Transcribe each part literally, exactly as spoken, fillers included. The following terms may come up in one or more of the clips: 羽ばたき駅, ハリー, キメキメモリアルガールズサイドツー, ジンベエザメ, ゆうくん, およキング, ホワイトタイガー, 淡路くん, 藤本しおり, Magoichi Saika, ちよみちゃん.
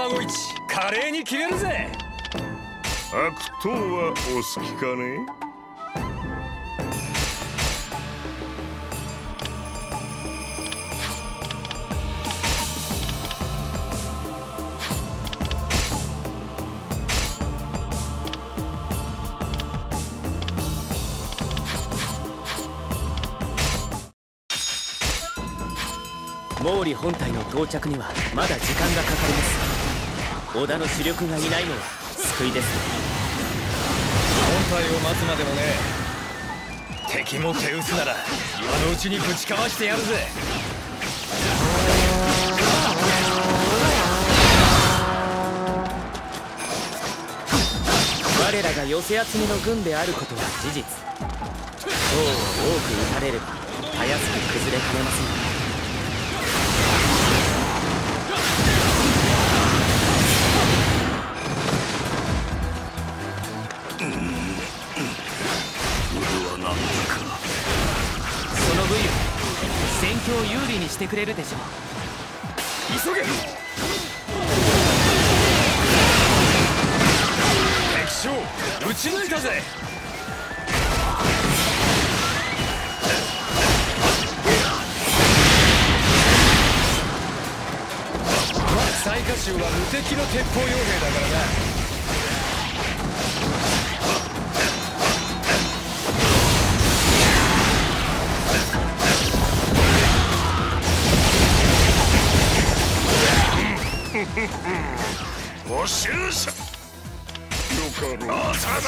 孫一、華麗に決めるぜ。悪党はお好きかね。毛利本体の到着にはまだ時間がかかります。織田の主力がいないのは救いです。本体を待つまでもね。敵も手薄なら今のうちにぶちかわしてやるぜ。我らが寄せ集めの軍であることは事実。塔を多く撃たれればたやすく崩れかねません。戦況を有利にしてくれるでしょう。急げ。敵将撃ち抜いたぜ。雑賀衆は無敵の鉄砲傭兵だからな。おしゅうしゃよかろう。おさま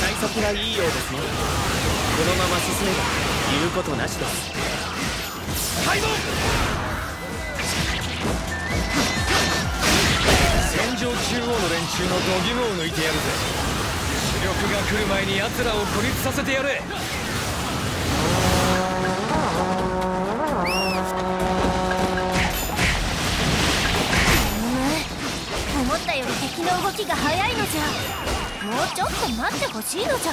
最速がいいようですね。このまま進めば言うことなしです。はいどう戦場中央の連中の度肝を抜いてやるぜ。主力が来る前に奴らを孤立させてやれ。敵の動きが早いのじゃ。もうちょっと待ってほしいのじゃ。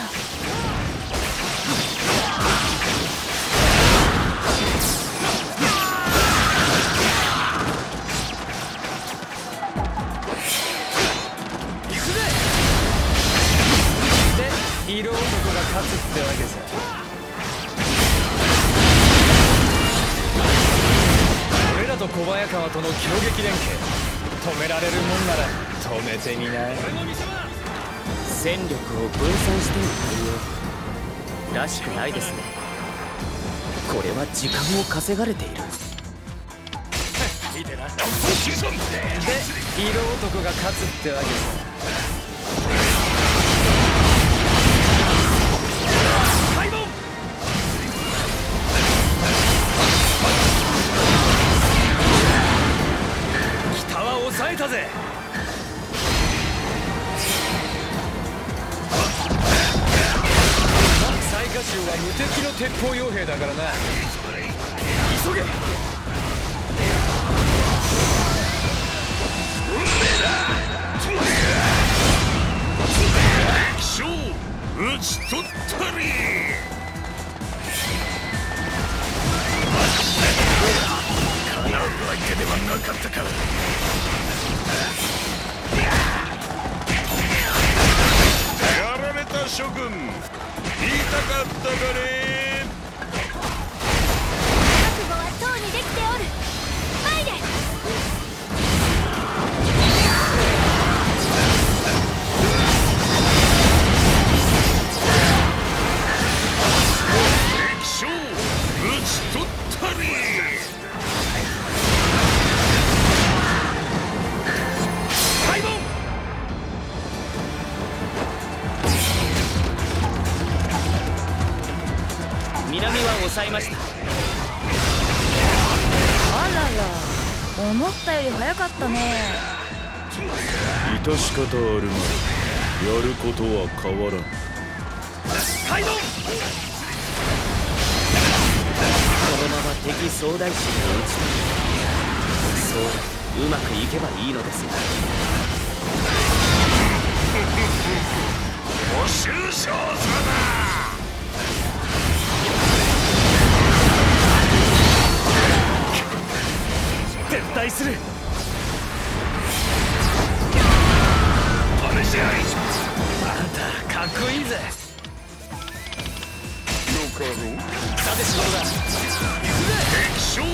行くぜ。で、色男が勝つってわけじゃ。俺らと小早川との強撃連携、止められるもんなら止めてみない。戦力を分散している対応らしくないですね。これは時間を稼がれている。見てな。で、色男が勝つってわけです。抑えたぜ。雑賀衆は無敵の鉄砲傭兵だからな。急げ。撃ち取ったり。なるわけではなかったか。やられた諸君、言いたかったかね。覚悟はとうにできておる。前で敵将討ち取ったり。南は抑えました。あらら、思ったより早かったね。致し方あるまい。やることは変わらん。カイドン。このまま敵総大将を撃ち、そううまくいけばいいのですが。ご愁傷様。撤退する。お主あんたかっこいいぜ。よかろう。さて仕事だ。敵将討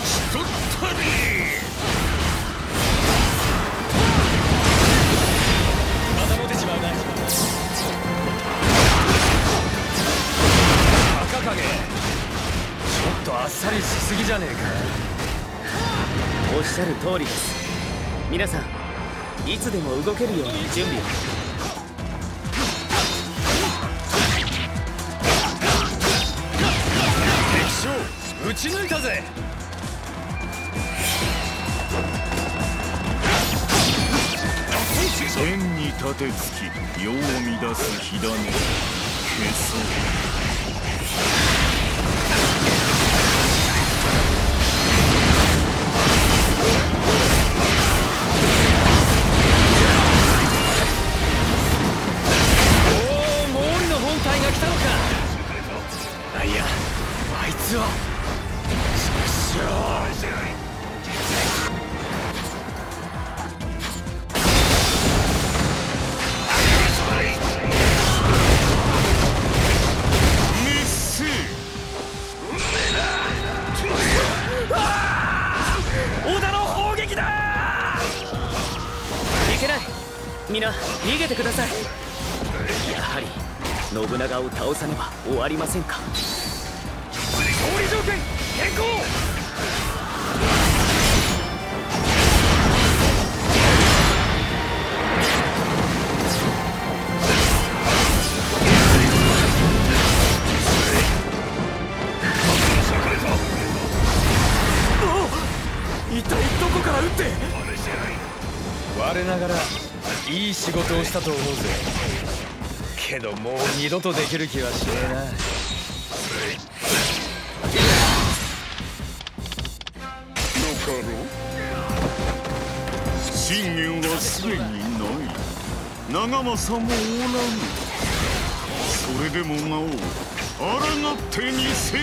ち取ったり。また持てしまうな。ちょっとあっさりしすぎじゃねえか。おっしゃる通りです。皆さんいつでも動けるように準備を。敵将撃ち抜いたぜ。天に立てつき世を乱す火種消そう。終わりませんか。勝利条件変更。一体どこから撃って。我ながらいい仕事をしたと思うぜ。けどもう二度とできる気はしねえな。信玄はすでにない。長政もおらぬ。それでもなお抗ってにせよ。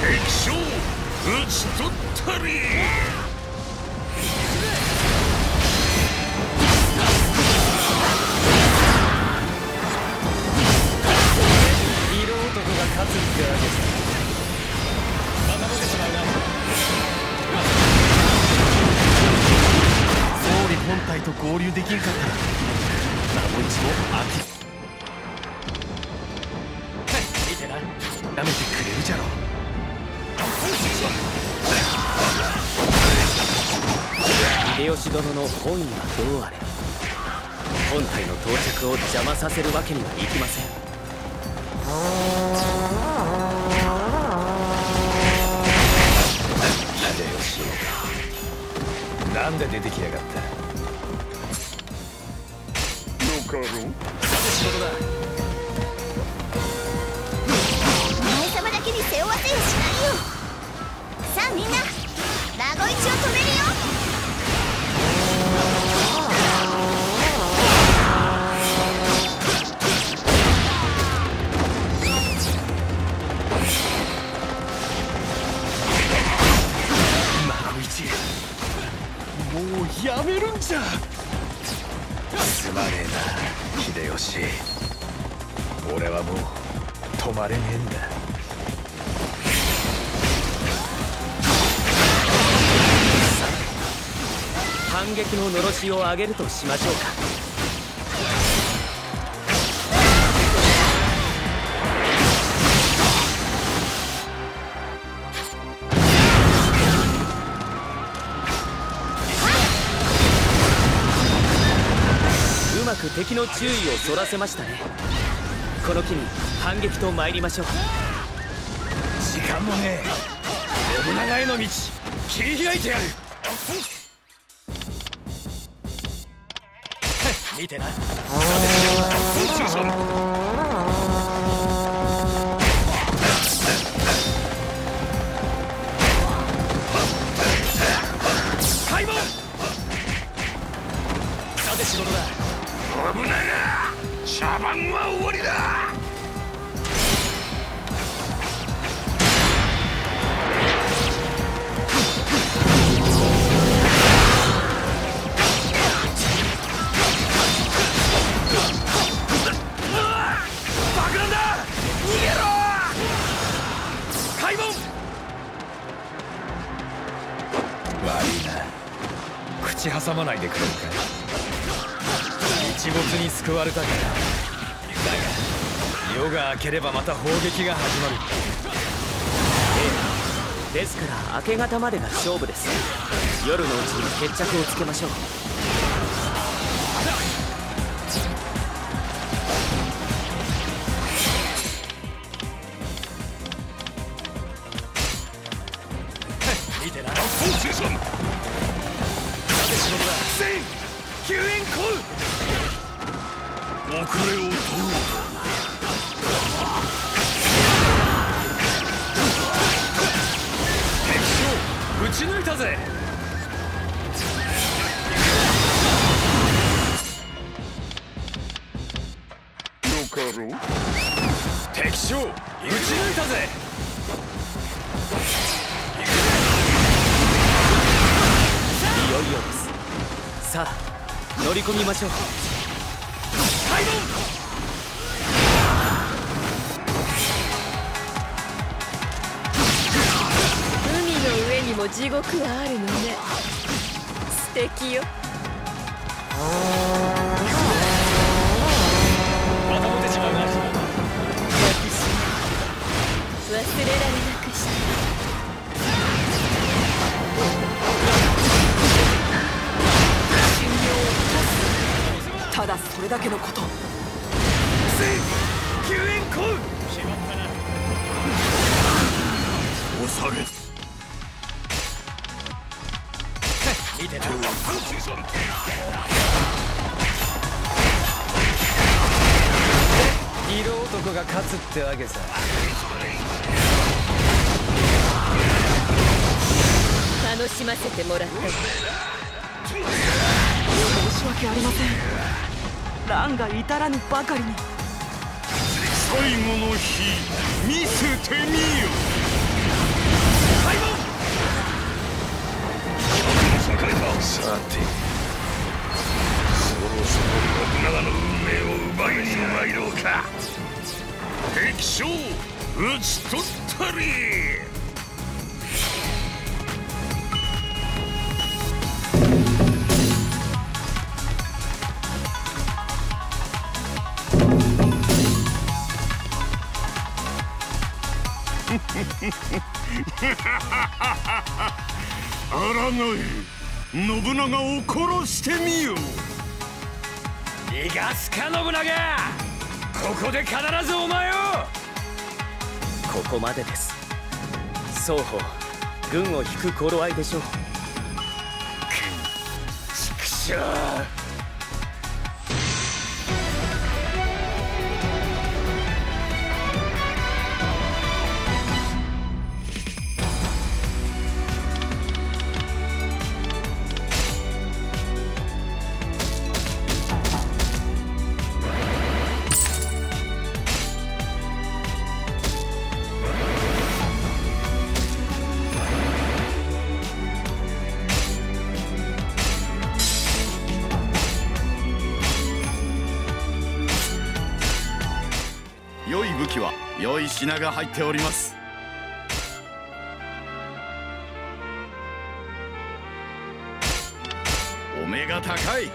敵将討ち取ったり。勝つってわけです。また持ってしまうな。総理本体と合流できんかったら名古一も飽きはい見てな。舐めてくれるじゃろ。秀吉殿の本意はどうあれ本体の到着を邪魔させるわけにはいきません。なんで出てきやがった。よかろう。さて仕事だ。お前様だけに背負わせやしないよ。さあみんなラゴイチを止めるよ。やめるんじゃ。すまねえな秀吉。俺はもう止まれねえんだ。反撃ののろしを上げるとしましょうか。敵の注意をそらせましたね。この機に反撃と参りましょう。時間もねえ。信長への道切り開いてやる。見てな。開門。さて仕事だ。危ないな。茶番は終わりだ。悪いな、口挟まないでくれるか。日没に救われたからだが、夜が明ければまた砲撃が始まる。ええ、ですから明け方までが勝負です。夜のうちに決着をつけましょう。ばかりに最後の日見せてみよ。さて、そろそろ信長の運命を奪いに参ろうか。敵将討ち取ったり。あらがえ、信長を殺してみよ。逃がすか信長、ここで必ずお前を。ここまでです。双方軍を引く頃合いでしょう。くっ、畜生。品が入っております。お目が高い。